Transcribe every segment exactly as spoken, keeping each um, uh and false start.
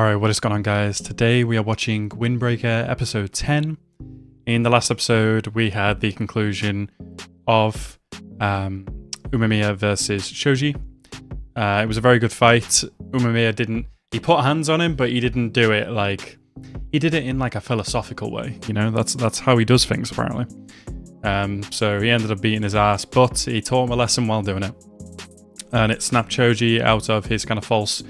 Alright, what is going on, guys? Today we are watching Wind Breaker episode ten. In the last episode, we had the conclusion of um, Umemiya versus Choji. Uh, it was a very good fight. Umemiya didn't... He put hands on him, but he didn't do it like... He did it in like a philosophical way, you know? That's that's how he does things, apparently. Um, so he ended up beating his ass, but he taught him a lesson while doing it. And it snapped Choji out of his kind of false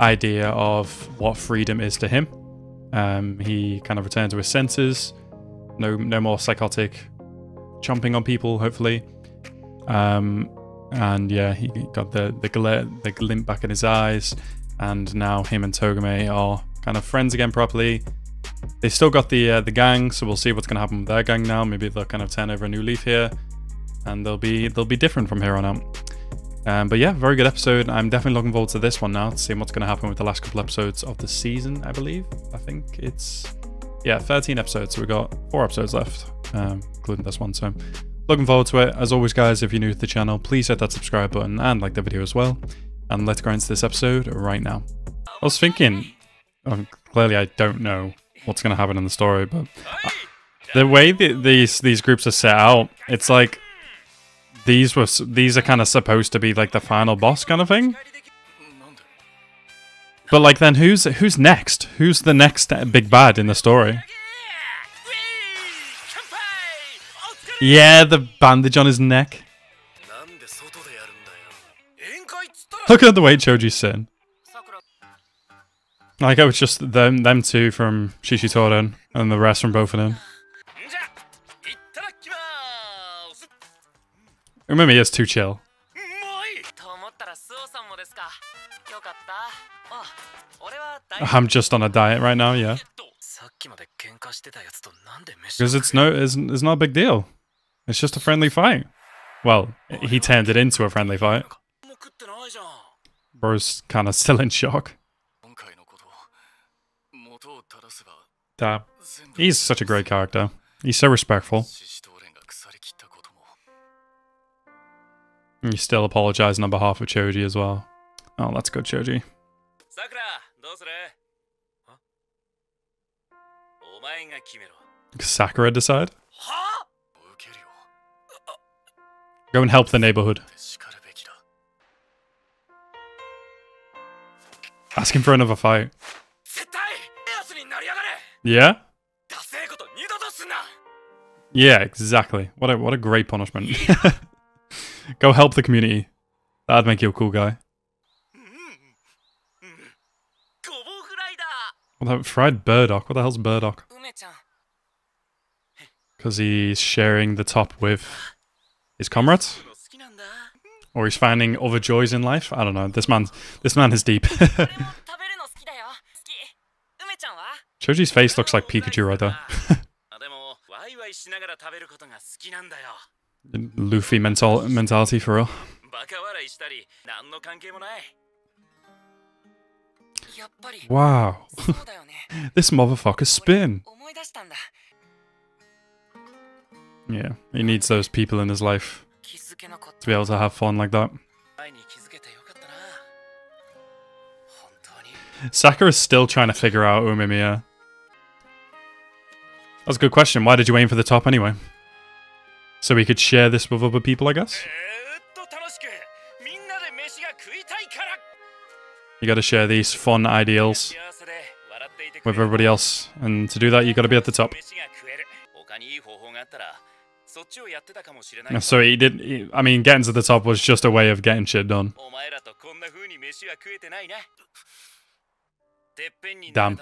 idea of what freedom is to him. Um, he kind of returned to his senses. No, no more psychotic chomping on people, hopefully. Um, and yeah, he got the the, gl the glint back in his eyes, and now him and Togame are kind of friends again properly. They still got the uh, the gang, so we'll see what's going to happen with their gang now. Maybe they'll kind of turn over a new leaf here, and they'll be they'll be different from here on out. Um, but yeah, very good episode. I'm definitely looking forward to this one now, to see what's going to happen with the last couple episodes of the season, I believe. I think it's, yeah, thirteen episodes. So we've got four episodes left, um, including this one. So looking forward to it. As always, guys, if you're new to the channel, please hit that subscribe button and like the video as well. And let's go into this episode right now. I was thinking, um, clearly I don't know what's going to happen in the story, but I, the way that these, these groups are set out, it's like, These were these are kind of supposed to be like the final boss kind of thing, but like then who's who's next? Who's the next big bad in the story? Yeah, the bandage on his neck. Look at the way Choji's sitting. Like I was just them them two from Shishitoren and the rest from both of them. Remember, he is too chill. I'm just on a diet right now, yeah. Because it's no, it's, it's not a big deal. It's just a friendly fight. Well, he turned it into a friendly fight. Bro's kind of still in shock. Damn. He's such a great character. He's so respectful. You're still apologizing on behalf of Choji as well. Oh, let's go, Choji. Sakura decide? Go and help the neighborhood. Ask him for another fight. Yeah? Yeah, exactly. What a what a great punishment. Go help the community. That'd make you a cool guy. Well, that fried burdock. What the hell's burdock? Because he's sharing the top with his comrades, or he's finding other joys in life. I don't know. This man, this man is deep. Choji's face looks like Pikachu right there. Luffy mental mentality for real. Wow. This motherfucker spin. Yeah, he needs those people in his life to be able to have fun like that. Sakura's still trying to figure out Umemiya. That's a good question. Why did you aim for the top anyway? So we could share this with other people, I guess? You gotta share these fun ideals with everybody else, and to do that, you gotta be at the top. So he did. He, I mean, getting to the top was just a way of getting shit done. Damn.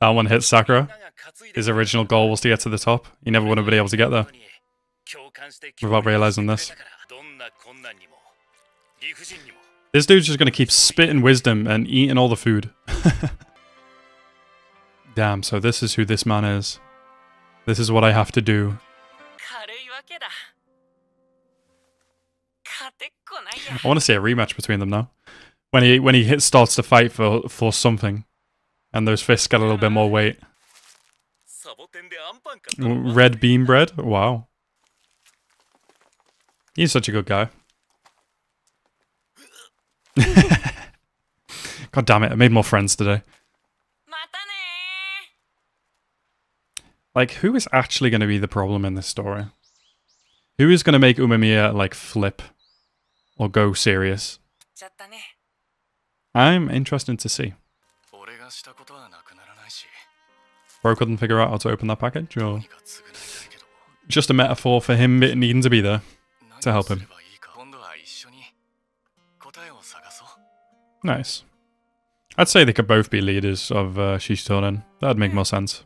That one hit Sakura. His original goal was to get to the top. He never would have been able to get there without realizing this. This dude's just gonna keep spitting wisdom and eating all the food. Damn, so this is who this man is. This is what I have to do. I want to see a rematch between them now. When he when he hits, starts to fight for, for something, and those fists get a little bit more weight. Red bean bread? Wow. He's such a good guy. God damn it, I made more friends today. Like, who is actually going to be the problem in this story? Who is going to make Umemiya, like, flip? Or go serious? I'm interested to see. Bro couldn't figure out how to open that package, or... Just a metaphor for him needing to be there to help him. Nice. I'd say they could both be leaders of uh, Shishitoren. That'd make more sense.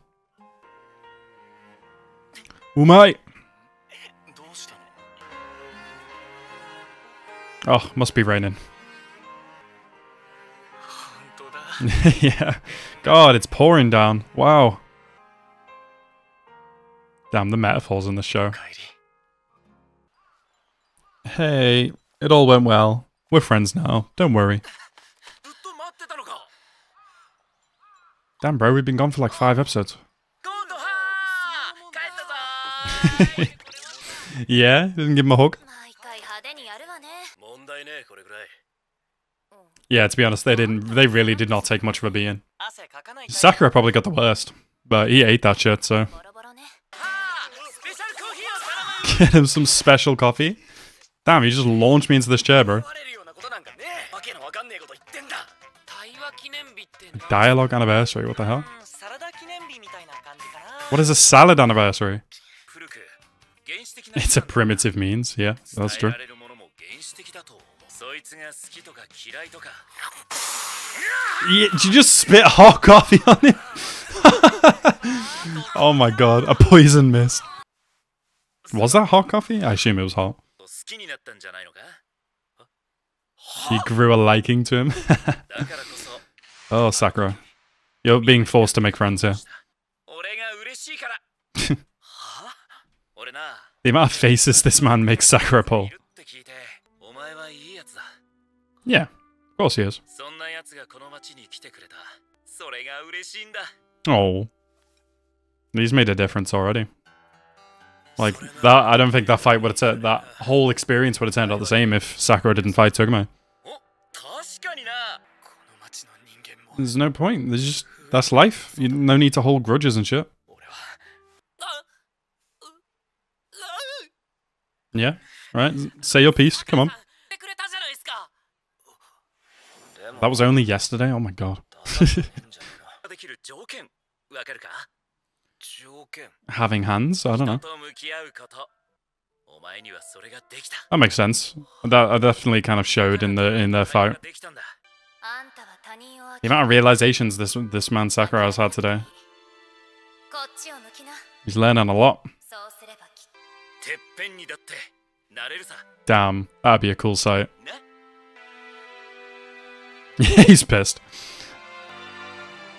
Umai! Oh, must be raining. Yeah. God, it's pouring down. Wow. Damn, the metaphors in the show. Hey, it all went well. We're friends now. Don't worry. Damn, bro, we've been gone for like five episodes. Yeah, didn't give him a hug. Yeah, to be honest, they didn't. They really did not take much of a beating. Sakura probably got the worst, but he ate that shit, so. Get him some special coffee. Damn, he just launched me into this chair, bro. A dialogue anniversary, what the hell? What is a salad anniversary? It's a primitive means, yeah, that's true. Yeah, did you just spit hot coffee on him? Oh my god, a poison mist. Was that hot coffee? I assume it was hot. He grew a liking to him. Oh, Sakura. You're being forced to make friends here. The amount of faces this man makes Sakura pull. Yeah, of course he is. Oh. He's made a difference already. Like, that, I don't think that fight would have, that whole experience would have turned out the same if Sakura didn't fight Togame. There's no point. There's just, that's life. You, no need to hold grudges and shit. Yeah, right. Say your piece. Come on. That was only yesterday? Oh my god. Having hands? I don't know. That makes sense. That definitely kind of showed in the in their fight. The amount of realizations this this man Sakura has had today. He's learning a lot. Damn, that'd be a cool sight. He's pissed.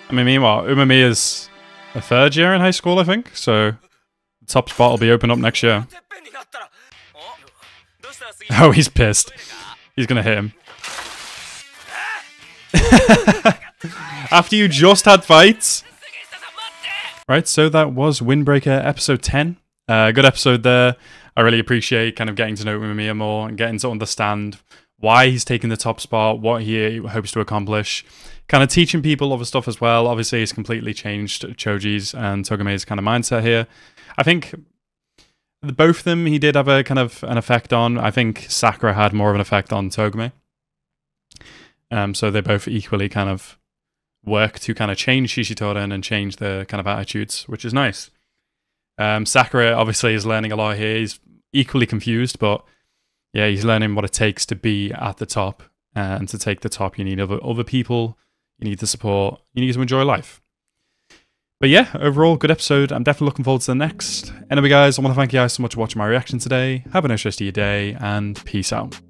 I mean, meanwhile, Umemiya is a third year in high school, I think, so the top spot will be open up next year. Oh, he's pissed. He's gonna hit him. After you just had fights. Right, so that was Wind Breaker episode ten. Uh, good episode there. I really appreciate kind of getting to know Umemiya more and getting to understand why he's taking the top spot, what he hopes to accomplish. Kind of teaching people other stuff as well. Obviously, he's completely changed Choji's and Togame's kind of mindset here. I think the, both of them he did have a kind of an effect on. I think Sakura had more of an effect on Togame. Um, so they both equally kind of work to kind of change Shishitoren and change their kind of attitudes, which is nice. Um, Sakura obviously is learning a lot here. He's equally confused, but yeah, he's learning what it takes to be at the top, uh, and to take the top you need other, other people, you need the support, you need to enjoy life. But yeah, overall, good episode. I'm definitely looking forward to the next. Anyway guys, I want to thank you guys so much for watching my reaction today. Have a nice rest of your day, and peace out.